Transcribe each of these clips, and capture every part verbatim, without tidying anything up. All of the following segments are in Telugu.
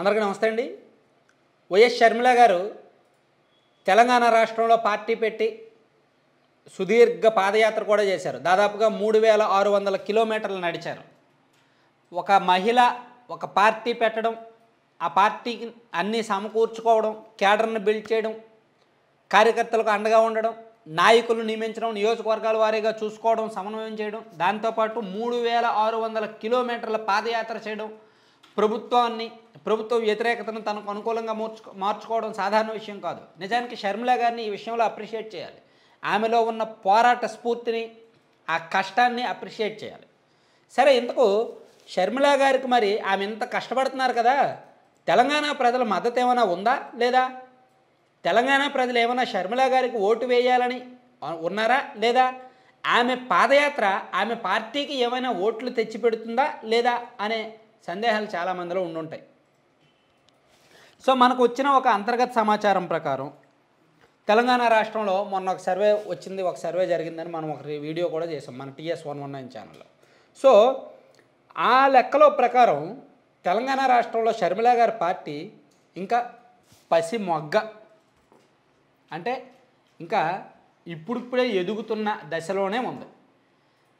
అందరికీ నమస్తే అండి. వైఎస్ షర్మిల గారు తెలంగాణ రాష్ట్రంలో పార్టీ పెట్టి సుదీర్ఘ పాదయాత్ర కూడా చేశారు. దాదాపుగా మూడు వేల ఆరు వందల కిలోమీటర్లు నడిచారు. ఒక మహిళ ఒక పార్టీ పెట్టడం, ఆ పార్టీకి అన్నీ సమకూర్చుకోవడం, క్యాడర్ను బిల్డ్ చేయడం, కార్యకర్తలకు అండగా ఉండడం, నాయకులు నియమించడం, నియోజకవర్గాల వారీగా చూసుకోవడం, సమన్వయం చేయడం, దాంతోపాటు మూడు వేల ఆరు వందల కిలోమీటర్ల పాదయాత్ర చేయడం, ప్రభుత్వాన్ని ప్రభుత్వ వ్యతిరేకతను తనకు అనుకూలంగా మార్చుకో మార్చుకోవడం సాధారణ విషయం కాదు. నిజానికి షర్మిల గారిని ఈ విషయంలో అప్రిషియేట్ చేయాలి. ఆమెలో ఉన్న పోరాట స్ఫూర్తిని, ఆ కష్టాన్ని అప్రిషియేట్ చేయాలి. సరే, ఇంతకు షర్మిల గారికి మరి ఆమె ఇంత కష్టపడుతున్నారు కదా, తెలంగాణ ప్రజల మద్దతు ఏమైనా ఉందా లేదా? తెలంగాణ ప్రజలు ఏమైనా షర్మిల గారికి ఓటు వేయాలని ఉన్నారా లేదా? ఆమె పాదయాత్ర ఆమె పార్టీకి ఏమైనా ఓట్లు తెచ్చిపెడుతుందా లేదా అనే సందేహాలు చాలామందిలో ఉండుంటాయి. సో మనకు వచ్చిన ఒక అంతర్గత సమాచారం ప్రకారం తెలంగాణ రాష్ట్రంలో మొన్న ఒక సర్వే వచ్చింది, ఒక సర్వే జరిగిందని మనం ఒక వీడియో కూడా చేసాం మన T S one one nine ఛానల్లో. సో ఆ లెక్కలో ప్రకారం తెలంగాణ రాష్ట్రంలో షర్మిల గారి పార్టీ ఇంకా పసి మొగ్గ, అంటే ఇంకా ఇప్పుడిప్పుడే ఎదుగుతున్న దశలోనే ఉంది.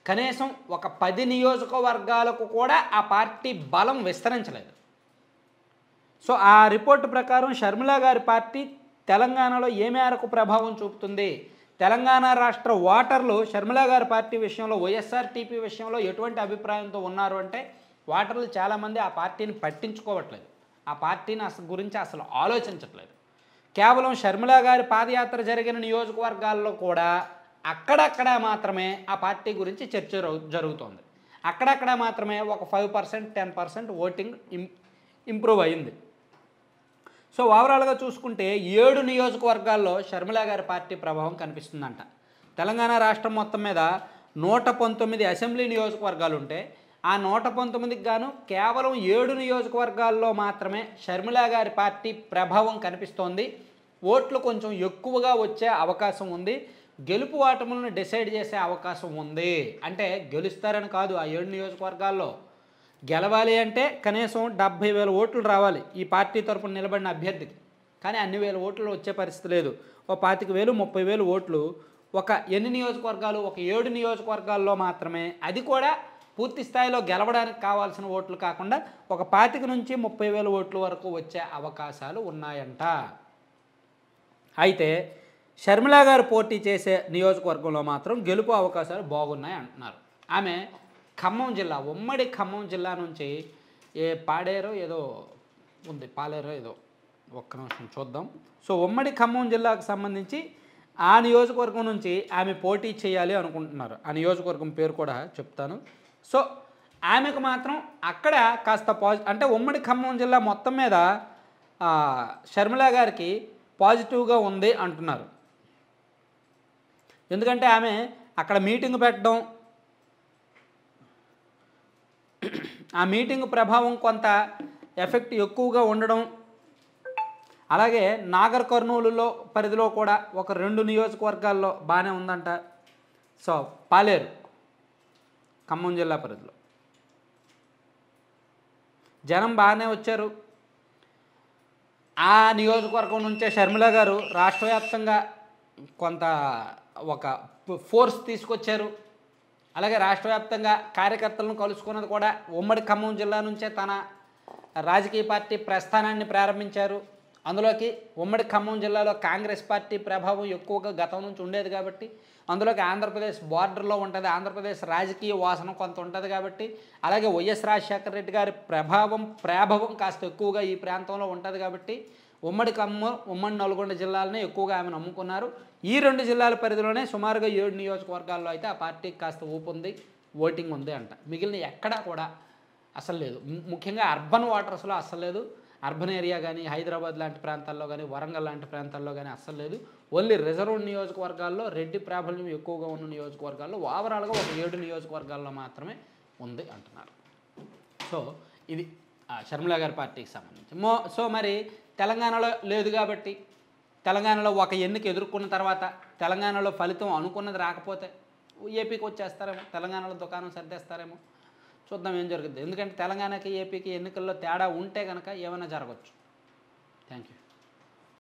కనీసం ఒక పది నియోజకవర్గాలకు కూడా ఆ పార్టీ బలం విస్తరించలేదు. సో ఆ రిపోర్ట్ ప్రకారం షర్మిల గారి పార్టీ తెలంగాణలో ఏ మేరకు ప్రభావం చూపుతుంది, తెలంగాణ రాష్ట్ర ఓటర్లు షర్మిల గారి పార్టీ విషయంలో, వైఎస్ఆర్టీపీ విషయంలో ఎటువంటి అభిప్రాయంతో ఉన్నారు అంటే, ఓటర్లు చాలామంది ఆ పార్టీని పట్టించుకోవట్లేదు, ఆ పార్టీని అసలు గురించి అసలు ఆలోచించట్లేదు. కేవలం షర్మిల గారి పాదయాత్ర జరిగిన నియోజకవర్గాల్లో కూడా అక్కడక్కడ మాత్రమే ఆ పార్టీ గురించి చర్చ జరుగుతోంది. అక్కడక్కడ మాత్రమే ఒక five percent ten percent voting ఇం ఇంప్రూవ్ అయింది. సో ఓవరాల్గా చూసుకుంటే ఏడు నియోజకవర్గాల్లో షర్మిల గారి పార్టీ ప్రభావం కనిపిస్తుందంట. తెలంగాణ రాష్ట్రం మొత్తం మీద నూట పంతొమ్మిది అసెంబ్లీ నియోజకవర్గాలు ఉంటే, ఆ నూట పంతొమ్మిదికి గాను కేవలం ఏడు నియోజకవర్గాల్లో మాత్రమే షర్మిల గారి పార్టీ ప్రభావం కనిపిస్తోంది. ఓట్లు కొంచెం ఎక్కువగా వచ్చే అవకాశం ఉంది, గెలుపు ఓటములను డిసైడ్ చేసే అవకాశం ఉంది. అంటే గెలుస్తారని కాదు, ఆ ఏడు నియోజకవర్గాల్లో గెలవాలి అంటే కనీసం డెబ్భై వేల ఓట్లు రావాలి ఈ పార్టీ తరపున నిలబడిన అభ్యర్థికి. కానీ అన్ని వేల ఓట్లు వచ్చే పరిస్థితి లేదు. ఓ పాతిక వేలు ముప్పై వేలు ఓట్లు ఒక ఎన్ని నియోజకవర్గాలు, ఒక ఏడు నియోజకవర్గాల్లో మాత్రమే, అది కూడా పూర్తి స్థాయిలో గెలవడానికి కావాల్సిన ఓట్లు కాకుండా ఒక పాతిక నుంచి ముప్పై వేల ఓట్ల వరకు వచ్చే అవకాశాలు ఉన్నాయంట. అయితే షర్మిల గారు పోటీ చేసే నియోజకవర్గంలో మాత్రం గెలుపు అవకాశాలు బాగున్నాయి అంటున్నారు. ఆమె ఖమ్మం జిల్లా, ఉమ్మడి ఖమ్మం జిల్లా నుంచి ఏ పాడేరో ఏదో ఉంది, పాలేరో ఏదో, ఒక్క నిమిషం చూద్దాం. సో ఉమ్మడి ఖమ్మం జిల్లాకు సంబంధించి ఆ నియోజకవర్గం నుంచి ఆమె పోటీ చేయాలి అనుకుంటున్నారు. ఆ నియోజకవర్గం పేరు కూడా చెప్తాను. సో ఆమెకు మాత్రం అక్కడ కాస్త పాజి అంటే ఉమ్మడి ఖమ్మం జిల్లా మొత్తం మీద షర్మిల గారికి పాజిటివ్గా ఉంది అంటున్నారు. ఎందుకంటే ఆమె అక్కడ మీటింగ్ పెట్టడం, ఆ మీటింగ్ ప్రభావం కొంత ఎఫెక్ట్ ఎక్కువగా ఉండడం, అలాగే నాగర్ కర్నూలులో పరిధిలో కూడా ఒక రెండు నియోజకవర్గాల్లో బాగానే ఉందంట. సో పాలేరు ఖమ్మం జిల్లా పరిధిలో జనం బాగానే వచ్చారు. ఆ నియోజకవర్గం నుంచే షర్మిల గారు రాష్ట్ర వ్యాప్తంగా కొంత ఒక ఫోర్స్ తీసుకొచ్చారు. అలాగే రాష్ట్ర వ్యాప్తంగా కార్యకర్తలను కలుసుకున్నది కూడా ఉమ్మడి ఖమ్మం జిల్లా నుంచే. తన రాజకీయ పార్టీ ప్రస్థానాన్ని ప్రారంభించారు. అందులోకి ఉమ్మడి ఖమ్మం జిల్లాలో కాంగ్రెస్ పార్టీ ప్రభావం ఎక్కువగా గతం నుంచి ఉండేది కాబట్టి, అందులోకి ఆంధ్రప్రదేశ్ బార్డర్లో ఉంటుంది, ఆంధ్రప్రదేశ్ రాజకీయ వాసన కొంత ఉంటుంది కాబట్టి, అలాగే వైఎస్ రాజశేఖర రెడ్డి గారి ప్రభావం ప్రాభవం కాస్త ఎక్కువగా ఈ ప్రాంతంలో ఉంటుంది కాబట్టి ఉమ్మడి ఖమ్మం, ఉమ్మడి నల్గొండ జిల్లాలనే ఎక్కువగా ఆమె నమ్ముకున్నారు. ఈ రెండు జిల్లాల పరిధిలోనే సుమారుగా ఏడు నియోజకవర్గాల్లో అయితే ఆ పార్టీకి కాస్త ఊపు ఉంది, ఓటింగ్ ఉంది అంట. మిగిలిన ఎక్కడా కూడా అసలు లేదు. ముఖ్యంగా అర్బన్ వాటర్స్లో అస్సలు లేదు. అర్బన్ ఏరియా కానీ, హైదరాబాద్ లాంటి ప్రాంతాల్లో కానీ, వరంగల్ లాంటి ప్రాంతాల్లో కానీ అస్సలు లేదు. ఓన్లీ రిజర్వ్ నియోజకవర్గాల్లో, రెడ్డి ప్రాబల్యం ఎక్కువగా ఉన్న నియోజకవర్గాల్లో, ఓవరాల్గా ఒక ఏడు నియోజకవర్గాల్లో మాత్రమే ఉంది అంటున్నారు. సో ఇది షర్మిల గారి పార్టీకి సంబంధించి. మో సో మరి తెలంగాణలో లేదు కాబట్టి, తెలంగాణలో ఒక ఎన్నిక ఎదుర్కొన్న తర్వాత తెలంగాణలో ఫలితం అనుకున్నది రాకపోతే ఏపీకి వచ్చేస్తారేమో, తెలంగాణలో దుకాణం సర్దేస్తారేమో, చూద్దాం ఏం జరుగుతుంది ఎందుకంటే తెలంగాణకి ఏపీకి ఎన్నికల్లో తేడా ఉంటే గనక ఏమైనా జరగొచ్చు థాంక్యూ